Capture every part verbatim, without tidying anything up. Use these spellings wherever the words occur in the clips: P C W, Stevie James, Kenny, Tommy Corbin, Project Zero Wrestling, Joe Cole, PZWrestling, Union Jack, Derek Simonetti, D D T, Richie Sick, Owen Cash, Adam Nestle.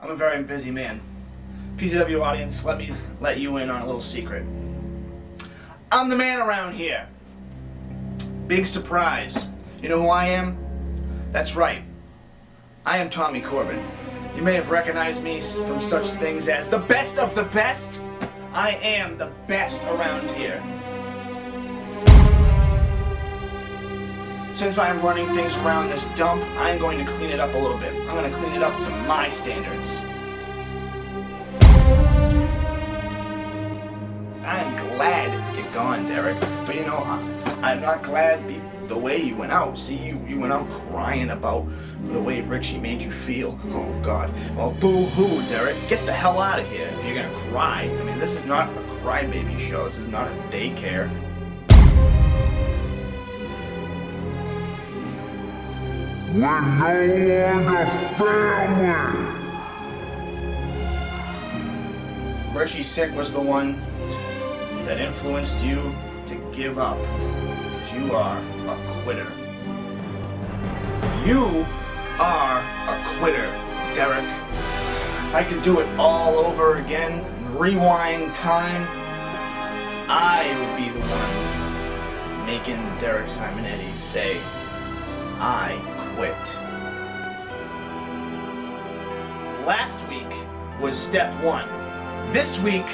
I'm a very busy man. P C W audience, let me let you in on a little secret. I'm the man around here. Big surprise. You know who I am? That's right. I am Tommy Corbin. You may have recognized me from such things as the best of the best. I am the best around here. Since I'm running things around this dump, I'm going to clean it up a little bit. I'm going to clean it up to my standards. I'm glad you're gone, Derek. But you know, I'm not glad the way you went out. See, you, you went out crying about the way Richie made you feel. Oh, God. Well, boo-hoo, Derek. Get the hell out of here if you're going to cry. I mean, this is not a crybaby show. This is not a daycare. We're no longer family! Richie Sick was the one that influenced you to give up. Because you are a quitter. You are a quitter, Derek. If I could do it all over again and rewind time, I would be the one making Derek Simonetti say, I quit. Last week was step one. This week,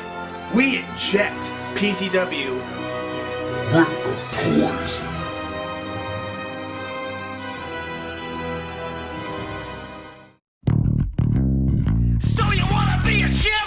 we inject P C W with the poison. So you wanna be a champion?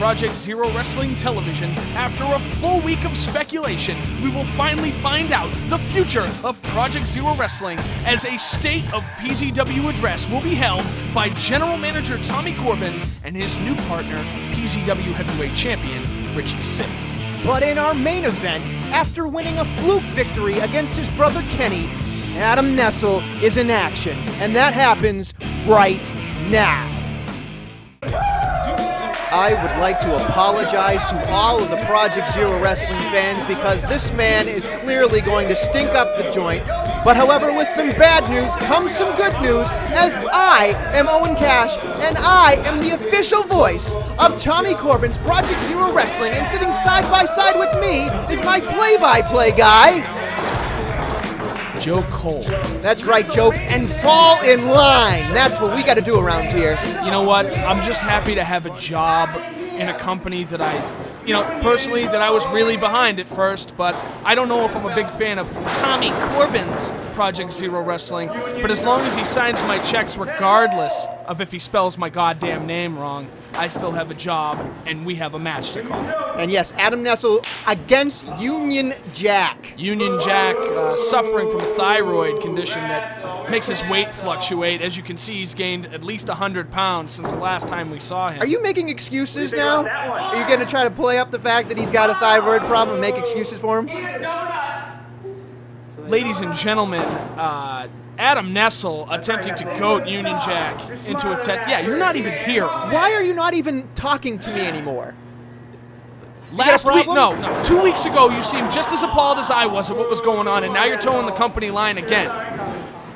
Project Zero Wrestling Television, after a full week of speculation, we will finally find out the future of Project Zero Wrestling as a State of P Z W address will be held by General Manager Tommy Corbin and his new partner, P Z W Heavyweight Champion, Richie Sick. But in our main event, after winning a fluke victory against his brother Kenny, Adam Nestle is in action, and that happens right now. I would like to apologize to all of the Project Zero Wrestling fans because this man is clearly going to stink up the joint. But however, with some bad news comes some good news, as I am Owen Cash, and I am the official voice of Tommy Corbin's Project Zero Wrestling, and sitting side by side with me is my play-by-play guy, Joe Cole. That's right, Joe, and fall in line. That's what we got to do around here. You know what? I'm just happy to have a job in a company that I, you know, personally, that I was really behind at first, but I don't know if I'm a big fan of Tommy Corbin's Project Zero Wrestling, but as long as he signs my checks, regardless of if he spells my goddamn name wrong, I still have a job, and we have a match to call. And yes, Adam Nestle against Union Jack. Union Jack, uh, suffering from a thyroid condition that makes his weight fluctuate. As you can see, he's gained at least one hundred pounds since the last time we saw him. Are you making excuses now? Are you going to try to play up the fact that he's got a thyroid problem and make excuses for him? Ladies and gentlemen, uh... Adam Nestle attempting to goad Union Jack into a test. Yeah, you're not even here. Why are you not even talking to me anymore? Last week, no, no. Two weeks ago, you seemed just as appalled as I was at what was going on, and now you're towing the company line again.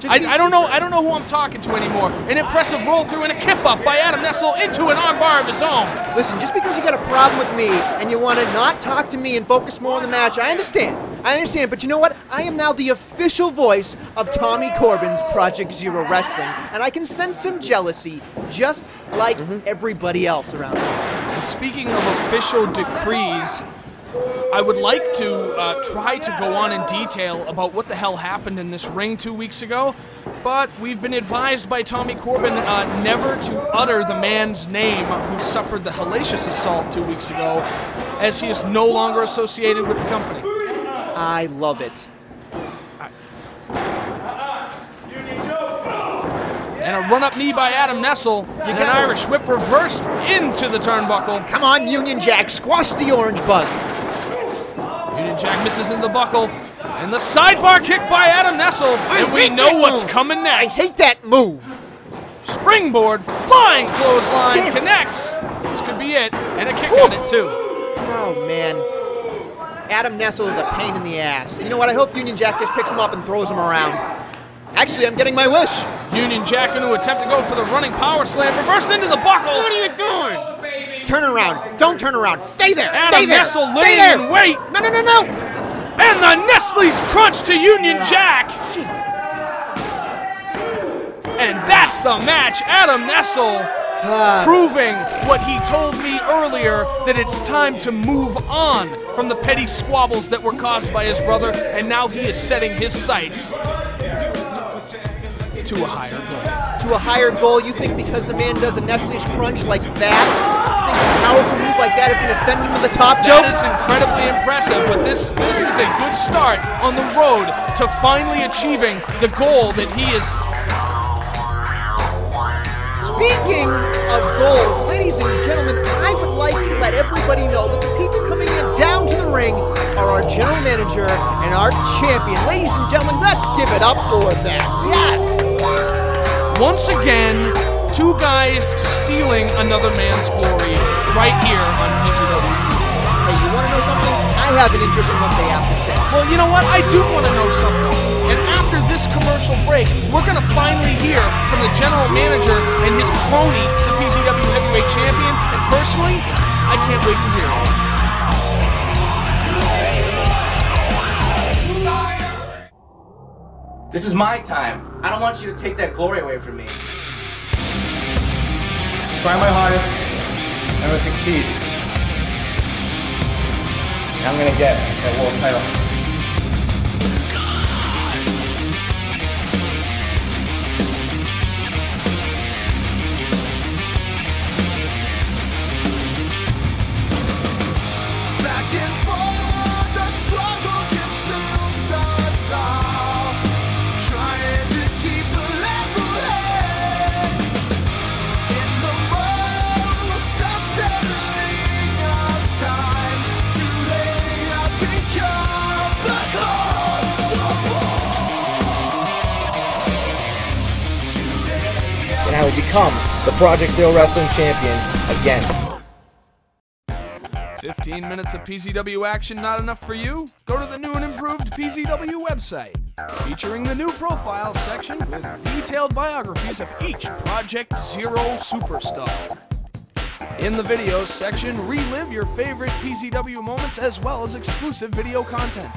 I, I don't know. I don't know who I'm talking to anymore. An impressive roll through and a kip up by Adam Nestle into an armbar of his own. Listen, just because you got a problem with me and you want to not talk to me and focus more on the match, I understand. I understand, but you know what? I am now the official voice of Tommy Corbin's Project Zero Wrestling, and I can sense some jealousy, just like mm-hmm. everybody else around here. And speaking of official decrees, I would like to uh, try to go on in detail about what the hell happened in this ring two weeks ago, but we've been advised by Tommy Corbin uh, never to utter the man's name who suffered the hellacious assault two weeks ago, as he is no longer associated with the company. I love it. And a run-up knee by Adam Nestle, and an Irish whip reversed into the turnbuckle. Come on, Union Jack, squash the orange bug. Union Jack misses into the buckle. And the sidebar kick by Adam Nestle. And we know what's coming next. I hate that move. Springboard, flying clothesline, Damn. connects. This could be it. And a kick Woo. on it, too. Oh, man. Adam Nestle is a pain in the ass. And you know what? I hope Union Jack just picks him up and throws him around. Actually, I'm getting my wish. Union Jack going to attempt to go for the running power slam. Reversed into the buckle. What are you doing? Turn around. Don't turn around. Stay there. Adam Stay there. Nestle Stay there. And wait. No, no, no, no. And the Nestle's crunch to Union yeah. Jack. Jeez. And that's the match. Adam Nestle uh, proving what he told me earlier, that it's time to move on from the petty squabbles that were caused by his brother, and now he is setting his sights to a higher goal. To a higher goal? You think because the man does a Nestle's crunch like that, you think a powerful move like that is going to send him to the top, Joe? That is incredibly impressive, but this, this is a good start on the road to finally achieving the goal that he is... Speaking of goals, ladies and gentlemen, I would like to let everybody know that the people coming in down to the ring are our general manager and our champion. Ladies and gentlemen, let's give it up for them. Yes! Once again, two guys stealing another man's glory right here on P C W. Hey, you want to know something? I have an interest in what they have to say. Well, you know what? I do want to know something. And after this commercial break, we're going to finally hear from the general manager and his crony, the P C W Heavyweight Champion. And personally, I can't wait to hear it. This is my time. I don't want you to take that glory away from me. Try my hardest. I will succeed. I'm going to get that world title. Become the Project Zero Wrestling Champion again. fifteen minutes of P C W action not enough for you? Go to the new and improved P C W website, featuring the new profile section with detailed biographies of each Project Zero superstar. In the videos section, relive your favorite P C W moments as well as exclusive video content.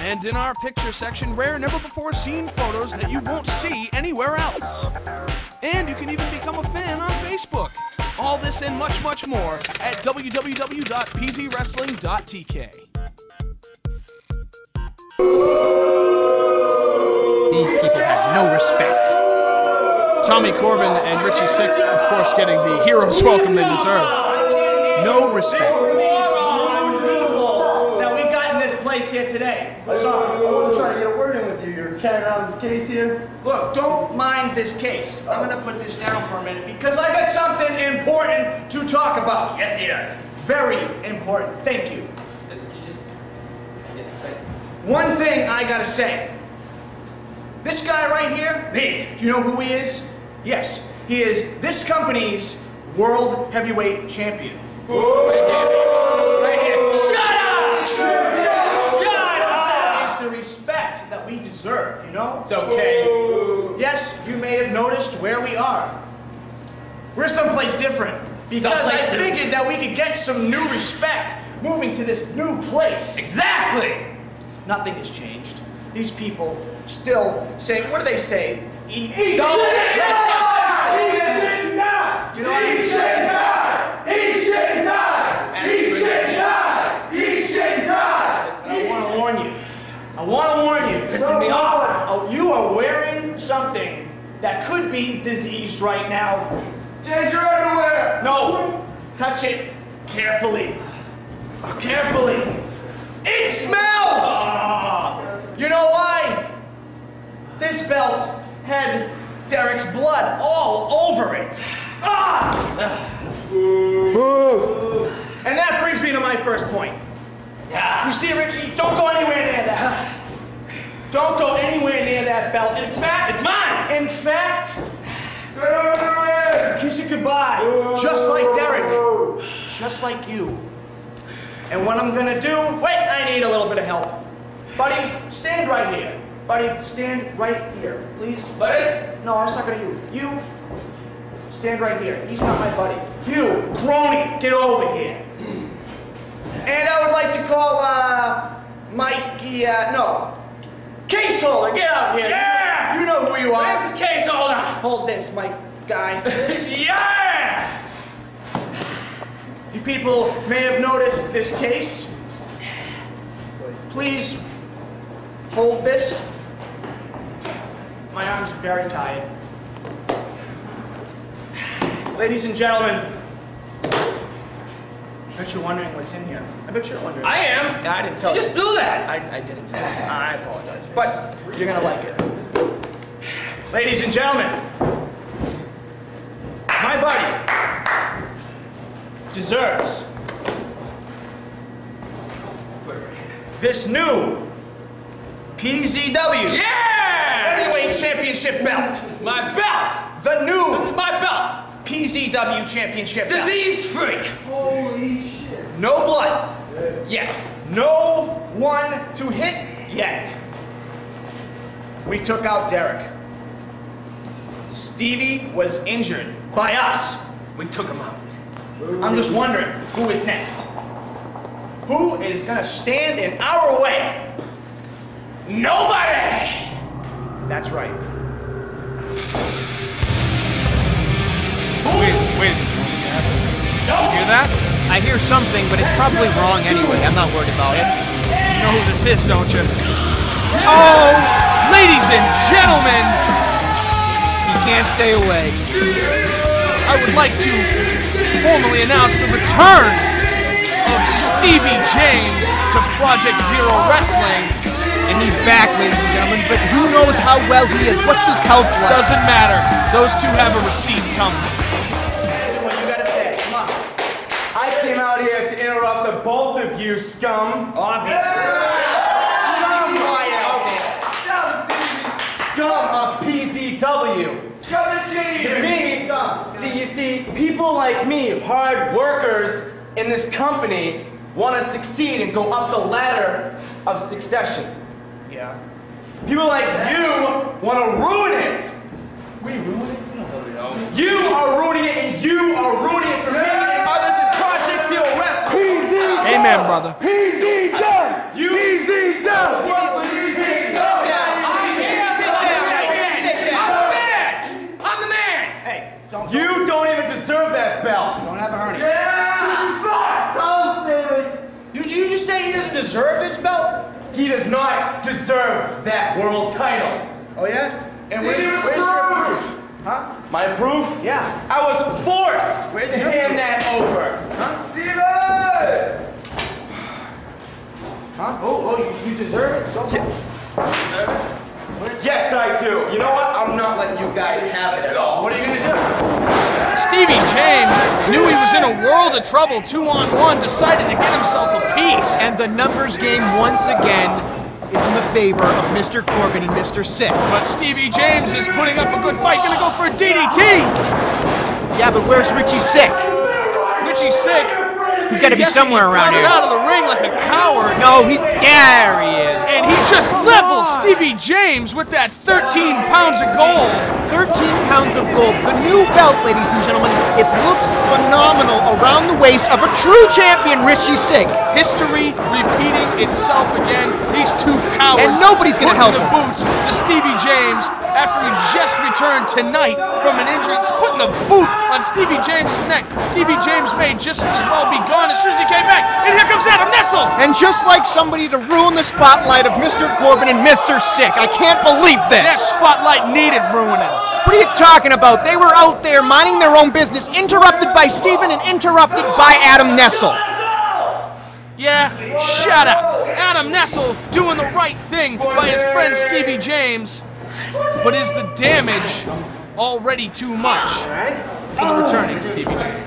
And in our picture section, rare, never-before-seen photos that you won't see anywhere else. And you can even become a fan on Facebook. All this and much, much more at w w w dot p z wrestling dot t k. These people have no respect. Tommy Corbin and Richie Sick, of course, getting the hero's welcome they deserve. No respect. Here today. I'm sorry, I'm trying to get a word in with you. You're carrying around this case here. Look, don't mind this case. I'm going to put this down for a minute because I got something important to talk about. Yes, he does. Very important. Thank you. Did you just... One thing I got to say. This guy right here, me. Do you know who he is? Yes, he is this company's world heavyweight champion. Whoa. Right here. Right here. Shut up! Shut up! Respect that we deserve, you know? It's okay. Yes, you may have noticed where we are. We're someplace different because someplace I figured different. that we could get some new respect moving to this new place. Exactly! Nothing has changed. These people still say, what do they say? Eat shit! Eat shit! You know what I mean? Eat shit! Eat shit! Eat shit! Eat shit! I want to warn you. I want to warn you, pissing me off. You are wearing something that could be diseased right now. Change your underwear! No! Touch it carefully. Carefully. It smells! Oh. You know why? This belt had Derek's blood all over it. Ah! And that brings me to my first point. You see, Richie, don't go anywhere near that. Don't go anywhere near that belt. In fact, it's mine. In fact, kiss it goodbye, oh. Just like Derek, just like you. And what I'm gonna do? Wait, I need a little bit of help, buddy. Stand right here, buddy. Stand right here, please, buddy. No, I was talking to you. You stand right here. He's not my buddy. You crony, get over here. And I would like to call uh, Mikey. Uh, no. Case holder, get out here! Yeah! You know who you are. Where's the case holder? Hold this, my guy. Yeah! You people may have noticed this case. Please hold this. My arm's very tired. Ladies and gentlemen, I bet you're wondering what's in here. I bet you're wondering. I am. I didn't tell you. You just do that. I, I didn't tell you. I apologize. But you're going to like it. Ladies and gentlemen, my buddy deserves this new P Z W yeah! Heavyweight Championship belt. This is my belt. The new. This is my belt. P Z W Championship. Disease-free. Holy shit. No blood. Yeah. Yet. No one to hit yet. We took out Derek. Stevie was injured by us. We took him out. I'm just wondering who is next. Who is gonna stand in our way? Nobody! That's right. Wait, wait. No. You hear that? I hear something, but it's probably wrong anyway. I'm not worried about it. You know who this is, don't you? Oh, ladies and gentlemen! You can't stay away. I would like to formally announce the return of Stevie James to Project Zero Wrestling. And he's back, ladies and gentlemen, but who knows how well he is? What's his health like? Doesn't matter. Those two have a receipt coming. The both of you, scum. Obviously. Yeah! Scum, yeah. Okay. Scum of P Z W. Scum of shit. To me, scum. See, you see, people like me, hard workers in this company, want to succeed and go up the ladder of succession. Yeah. People like you want to ruin it. We ruin it? We don't really know. You are ruining it, and you are ruining it for me and others in Project Zero Wrestling. Amen, brother. P Z done. You P Z done. World is P Z done. I'm the man. I'm the man. Hey, don't. You don't even deserve that belt. You don't have a hernia. Yeah. Did you just say he doesn't deserve this belt? He does not deserve that world title. Oh yeah. And where's your proof? Huh? My proof? Yeah. I was forced where's to hand that over. Huh? Steven! Huh? Oh, oh, you, you deserve it so much. Yeah. Yes, I do. You know what? I'm not letting you guys have it at all. What are you going to do? Stevie James knew he was in a world of trouble two on one, decided to get himself a piece. And the numbers game once again is in the favor of Mister Corbin and Mister Sick. But Stevie James is putting up a good fight. Going to go for a D D T. Yeah, but where's Richie Sick? Richie Sick. He's got to be somewhere he around here. Out of the ring like a coward. No, he there he is. And he just leveled Stevie James with that thirteen pounds of gold. thirteen pounds of gold. The new belt, ladies and gentlemen. It looks phenomenal around the waist of a true champion, Richie Sick. History repeating itself again. These two cowards. And nobody's going to help the boots to Stevie James after he just returned tonight from an injury. It's putting the boot on Stevie James' neck. Stevie James may just as well be gone as soon as he came back. And here comes Adam Nestle. And just like somebody to ruin the spotlight of Mister Corbin and Mister Sick. I can't believe this. That spotlight needed ruining. What are you talking about? They were out there minding their own business, interrupted by Steven and interrupted by Adam Nestle. Yeah, shut up. Adam Nestle doing the right thing by his friend Stevie James. But is the damage already too much for the returning Stevie James?